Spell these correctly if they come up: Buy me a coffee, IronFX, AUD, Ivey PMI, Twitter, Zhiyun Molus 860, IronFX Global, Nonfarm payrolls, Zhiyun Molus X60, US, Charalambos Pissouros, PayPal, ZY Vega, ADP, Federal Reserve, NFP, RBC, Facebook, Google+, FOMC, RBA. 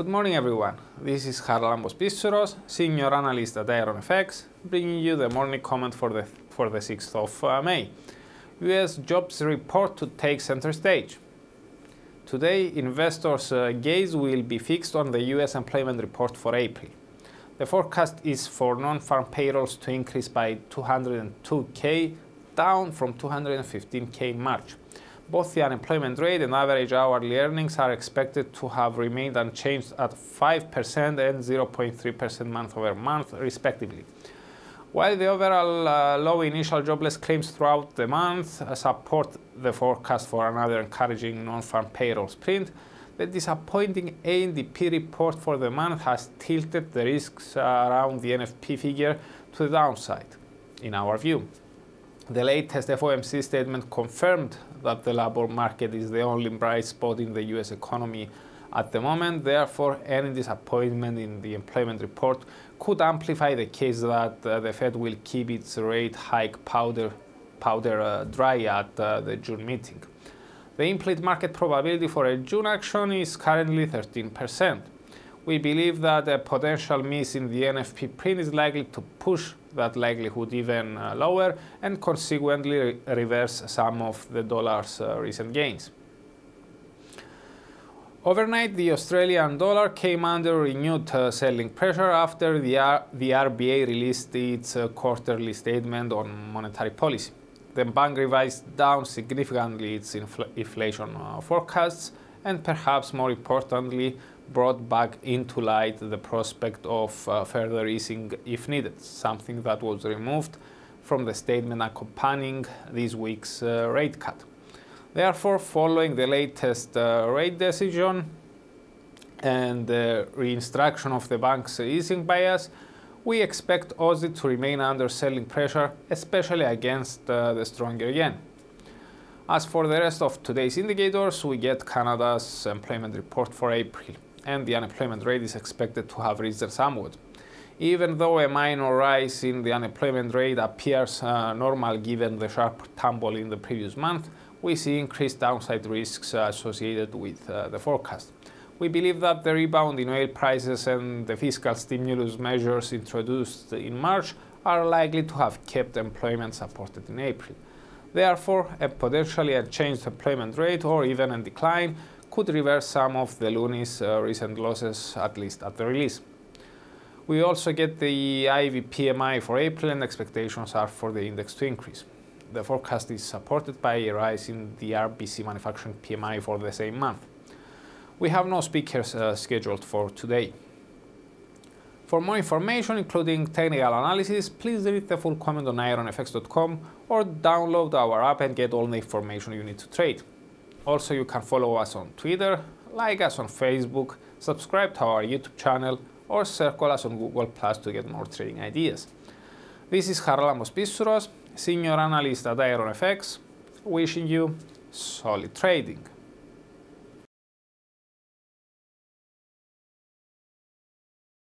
Good morning everyone, this is Charalambos Pissouros, Senior Analyst at IronFX, bringing you the morning comment for the 6th of May. US jobs report to take center stage. Today, investors' gaze will be fixed on the US employment report for April. The forecast is for non-farm payrolls to increase by 202K, down from 215K in March. Both the unemployment rate and average hourly earnings are expected to have remained unchanged at 5% and 0.3% month-over-month, respectively. While the overall low initial jobless claims throughout the month support the forecast for another encouraging non-farm payrolls print, the disappointing ADP report for the month has tilted the risks around the NFP figure to the downside, in our view. The latest FOMC statement confirmed that the labor market is the only bright spot in the US economy at the moment. Therefore, any disappointment in the employment report could amplify the case that the Fed will keep its rate hike powder dry at the June meeting. The implied market probability for a June action is currently 13%. We believe that a potential miss in the NFP print is likely to push that likelihood even lower and consequently reverse some of the dollar's recent gains. Overnight, the Australian dollar came under renewed selling pressure after the RBA released its quarterly statement on monetary policy. The bank revised down significantly its inflation forecasts and, perhaps more importantly, brought back into light the prospect of further easing if needed, something that was removed from the statement accompanying this week's rate cut. Therefore, following the latest rate decision and the reinstruction of the bank's easing bias, we expect Aussie to remain under selling pressure, especially against the stronger yen. As for the rest of today's indicators, we get Canada's employment report for April, and the unemployment rate is expected to have risen somewhat. Even though a minor rise in the unemployment rate appears normal given the sharp tumble in the previous month, we see increased downside risks associated with the forecast. We believe that the rebound in oil prices and the fiscal stimulus measures introduced in March are likely to have kept employment supported in April. Therefore, a potentially unchanged employment rate or even a decline could reverse some of the loonie's recent losses, at least at the release. We also get the Ivey PMI for April, and expectations are for the index to increase. The forecast is supported by a rise in the RBC manufacturing PMI for the same month. We have no speakers scheduled for today. For more information, including technical analysis, please read the full comment on ironfx.com or download our app and get all the information you need to trade. Also, you can follow us on Twitter, like us on Facebook, subscribe to our YouTube channel, or circle us on Google Plus to get more trading ideas. This is Charalambos Pissouros, Senior Analyst at IronFX, wishing you solid trading.